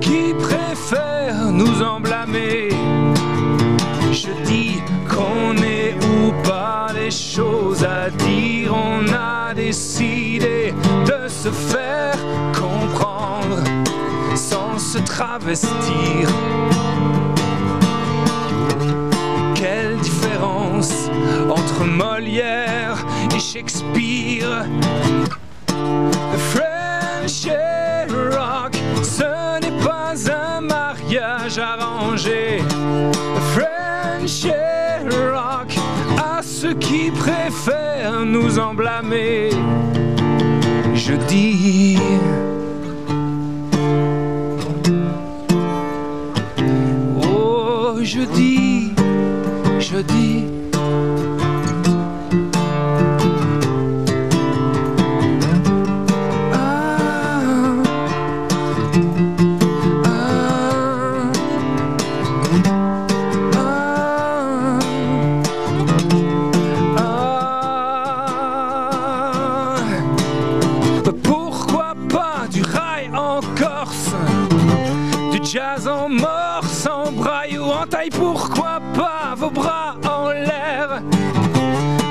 qui préfèrent nous en blâmer. Je dis qu'on est ou pas les choses à dire, on a décidé de se faire comprendre sans se travestir. Quelle différence entre Molière et Shakespeare, The French et le rock, ce n'est pas un mariage arrangé. The French et le rock, à ceux qui préfèrent nous en blâmer. Je dis oh, je dis pourquoi pas du rail en Corse, du jazz en morse, en braille ou en taille, pourquoi pas vos bras en l'air,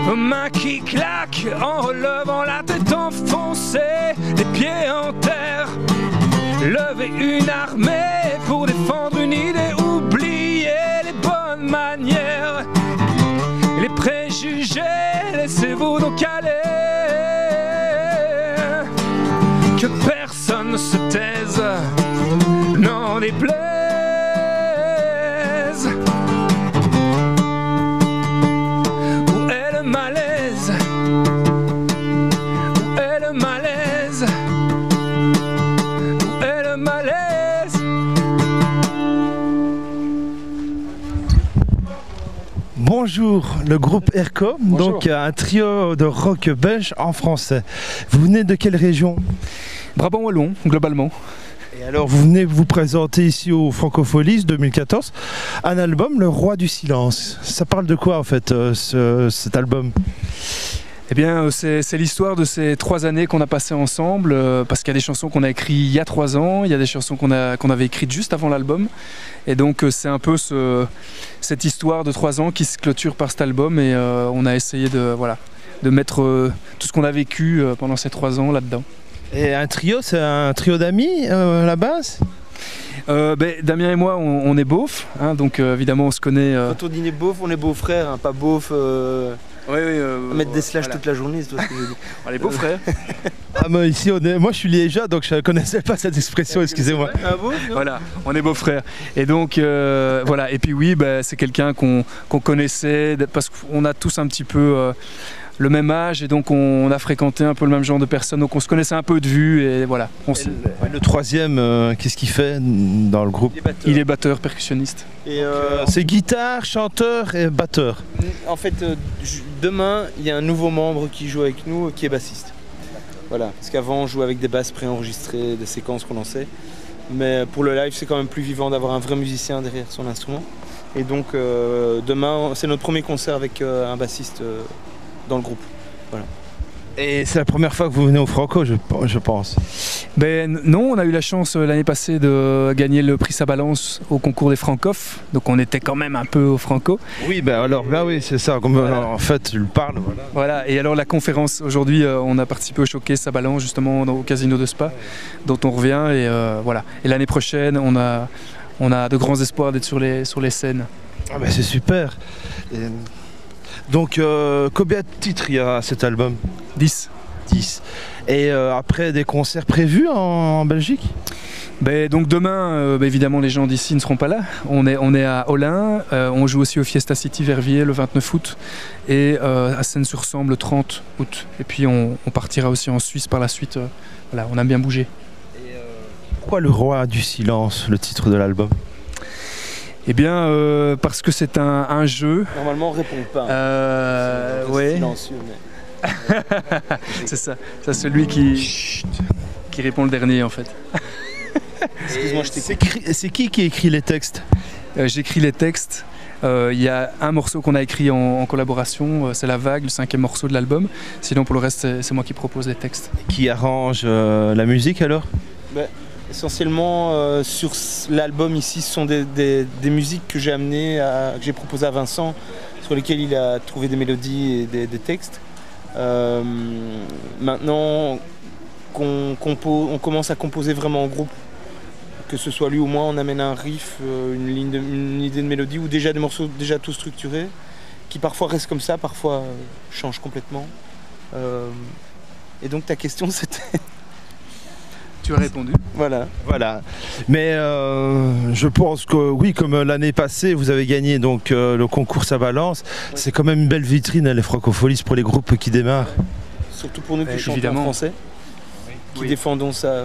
vos mains qui claquent en relevant la tête enfoncée, les pieds en terre, lever une armée pour défendre une idée, oubliez les bonnes manières, les préjugés, laissez-vous donc aller, que personne ne se taise, n'en déplaise. Où est le malaise? Où est le malaise? Où est le malaise? Bonjour, le groupe Airco, donc un trio de rock belge en français. Vous venez de quelle région? Brabant-Wallon, globalement. Et alors vous venez vous présenter ici au Francopholies 2014, un album, Le Roi du Silence. Ça parle de quoi en fait cet album? Eh bien c'est l'histoire de ces 3 années qu'on a passées ensemble, parce qu'il y a des chansons qu'on a écrites il y a 3 ans, il y a des chansons qu'on avait écrites juste avant l'album. Et donc c'est un peu cette histoire de 3 ans qui se clôture par cet album, et on a essayé de mettre tout ce qu'on a vécu pendant ces 3 ans là-dedans. Et un trio, c'est un trio d'amis à la base? Damien et moi, on est beaufs, hein, donc évidemment on se connaît. Quand on dit beauf, on est beaux-frères, hein, pas beauf. Mettre des slash toute la journée, c'est tout ce que je dis. On est beaux-frères. Ah, mais ici, moi je suis liégeois, donc je ne connaissais pas cette expression, excusez-moi. Voilà, on est beaux-frères. Et donc voilà, et puis oui, c'est quelqu'un qu'on connaissait, parce qu'on a tous un petit peu le même âge, et donc on a fréquenté un peu le même genre de personnes, donc on se connaissait un peu de vue, et voilà. Le troisième, qu'est-ce qu'il fait dans le groupe? Il est batteur, percussionniste. C'est guitare, chanteur et batteur. En fait, demain, il y a un nouveau membre qui joue avec nous, qui est bassiste. Voilà, parce qu'avant, on jouait avec des basses préenregistrées, des séquences qu'on lançait, mais pour le live, c'est quand même plus vivant d'avoir un vrai musicien derrière son instrument. Et donc, demain, c'est notre premier concert avec un bassiste dans le groupe, voilà. Et c'est la première fois que vous venez au Franco, je pense. Ben non, on a eu la chance l'année passée de gagner le prix Sabalance au concours des Francophes, donc on était quand même un peu au Franco. Oui, ben alors là oui, c'est ça, comme voilà. En fait tu le parles. Voilà. Voilà, et alors la conférence aujourd'hui, on a participé au showcase Sabalance justement au casino de Spa, dont on revient, et voilà. Et l'année prochaine, on a de grands espoirs d'être sur les scènes. Ah ben c'est super. Donc, combien de titres il y a à cet album? 10. 10. Et après, des concerts prévus en Belgique? Donc demain, évidemment, les gens d'ici ne seront pas là. On est à Olin, on joue aussi au Fiesta City Verviers le 29 août et à Seine-sur-Sambre le 30 août. Et puis, on partira aussi en Suisse par la suite. Voilà, on a bien bougé. Et pourquoi Le Roi du Silence, le titre de l'album? Eh bien, parce que c'est un jeu. Normalement, on répond pas. Ouais. Silencieux, mais... c'est ça. C'est celui qui répond le dernier, en fait. Excuse-moi, je t'écris. C'est qui écrit les textes? J'écris les textes. Il y a un morceau qu'on a écrit en collaboration, c'est La Vague, le 5e morceau de l'album. Sinon, pour le reste, c'est moi qui propose les textes. Et qui arrange la musique alors? Essentiellement sur l'album ici, ce sont des musiques que j'ai amenées, que j'ai proposées à Vincent, sur lesquelles il a trouvé des mélodies et des textes. Maintenant qu'on commence à composer vraiment en groupe, que ce soit lui ou moi, on amène un riff, une idée de mélodie ou déjà des morceaux déjà tout structurés, qui parfois restent comme ça, parfois changent complètement. Et donc ta question c'était... Tu as répondu. Voilà. Voilà. Mais je pense que oui, comme l'année passée, vous avez gagné donc le concours Sabalance. Ouais. C'est quand même une belle vitrine, les Francofolies, pour les groupes qui démarrent. Ouais. Surtout pour nous qui chantons en français, oui. Qui défendons ça.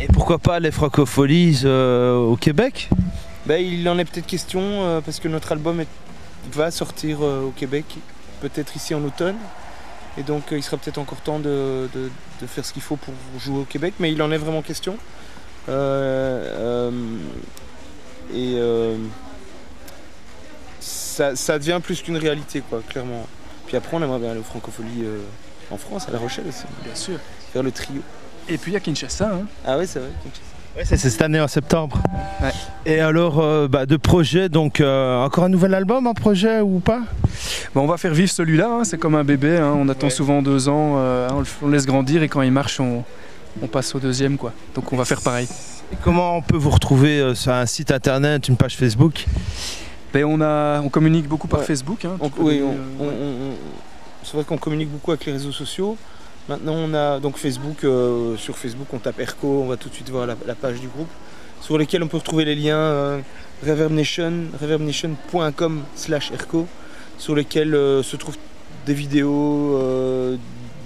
Et pourquoi pas les Francofolies au Québec? Ben, il en est peut-être question parce que notre album va sortir au Québec, peut-être ici en automne. Et donc il sera peut-être encore temps de faire ce qu'il faut pour jouer au Québec, mais il en est vraiment question. Ça devient plus qu'une réalité, quoi, clairement. Puis après on aimerait bien aller aux Francofolies en France, à La Rochelle aussi. Bien sûr. Faire le trio. Et puis il y a Kinshasa, hein. Ah oui, c'est vrai, Kinshasa. Ouais, c'est cette année en septembre. Ouais. Et alors, de projet, donc encore un nouvel album en projet ou pas? Bah, on va faire vivre celui-là, hein, c'est comme un bébé, hein, on attend souvent 2 ans, on le laisse grandir et quand il marche, on passe au deuxième, quoi. Donc on va faire pareil. Et comment on peut vous retrouver sur un site internet, une page Facebook? Ben, on communique beaucoup par Facebook. Hein, c'est vrai qu'on communique beaucoup avec les réseaux sociaux. Maintenant on a donc Facebook, sur Facebook on tape Airco, on va tout de suite voir la page du groupe, sur lesquels on peut retrouver les liens ReverbNation, reverbnation.com/Airco, sur lesquels se trouvent des vidéos,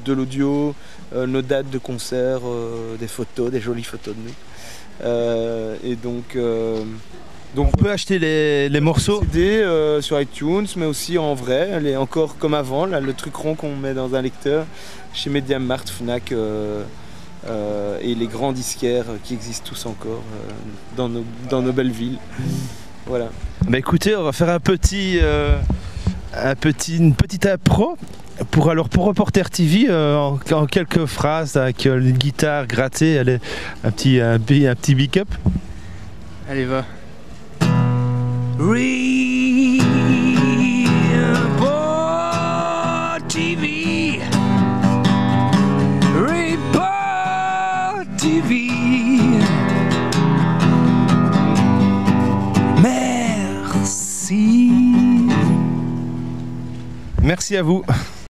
de l'audio, nos dates de concerts, des photos, des jolies photos de nous. Donc on peut acheter les morceaux CD, sur iTunes, mais aussi en vrai, encore comme avant, là, le truc rond qu'on met dans un lecteur, chez Media Mart, Fnac et les grands disquaires qui existent tous encore dans nos belles villes. Voilà. Bah écoutez, on va faire une petite impro pour Reporter TV en quelques phrases avec une guitare grattée, un petit pick-up. Allez, va. Report TV, Report TV, merci. Merci à vous.